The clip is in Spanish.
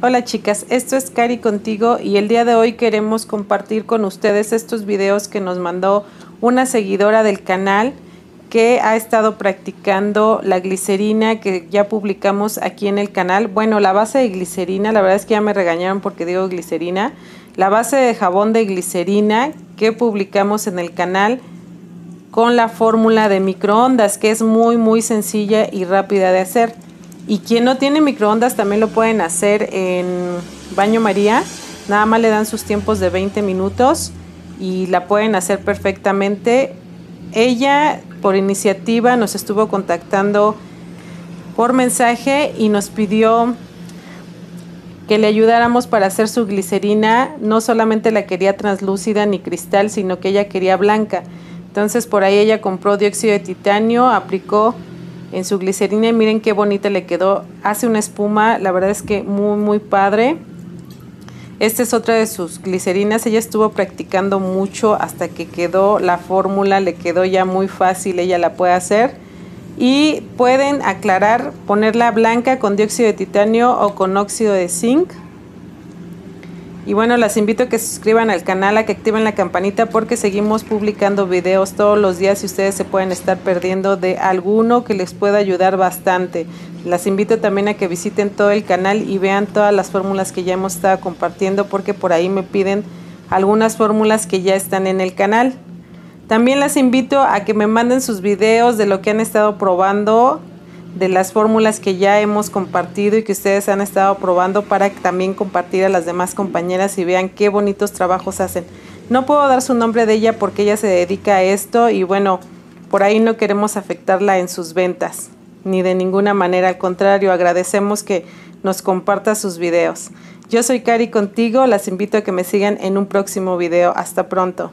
Hola chicas, esto es Kary Contigo y el día de hoy queremos compartir con ustedes estos videos que nos mandó una seguidora del canal que ha estado practicando la glicerina que ya publicamos aquí en el canal. Bueno, la base de glicerina, la verdad es que ya me regañaron porque digo glicerina. La base de jabón de glicerina que publicamos en el canal con la fórmula de microondas, que es muy sencilla y rápida de hacer. Y quien no tiene microondas también lo pueden hacer en baño María. Nada más le dan sus tiempos de 20 minutos y la pueden hacer perfectamente. Ella por iniciativa nos estuvo contactando por mensaje y nos pidió que le ayudáramos para hacer su glicerina. No solamente la quería translúcida ni cristal, sino que ella quería blanca. Entonces por ahí ella compró dióxido de titanio, aplicó en su glicerina y miren qué bonita le quedó. Hace una espuma, la verdad es que muy padre. Esta es otra de sus glicerinas. Ella estuvo practicando mucho hasta que quedó la fórmula, le quedó ya muy fácil, ella la puede hacer. Y pueden aclarar, ponerla blanca con dióxido de titanio o con óxido de zinc. Y bueno, las invito a que se suscriban al canal, a que activen la campanita porque seguimos publicando videos todos los días y ustedes se pueden estar perdiendo de alguno que les pueda ayudar bastante. Las invito también a que visiten todo el canal y vean todas las fórmulas que ya hemos estado compartiendo porque por ahí me piden algunas fórmulas que ya están en el canal. También las invito a que me manden sus videos de lo que han estado probando, de las fórmulas que ya hemos compartido y que ustedes han estado probando para también compartir a las demás compañeras y vean qué bonitos trabajos hacen. No puedo dar su nombre de ella porque ella se dedica a esto y bueno, por ahí no queremos afectarla en sus ventas, ni de ninguna manera, al contrario, agradecemos que nos comparta sus videos. Yo soy Kary Contigo, las invito a que me sigan en un próximo video. Hasta pronto.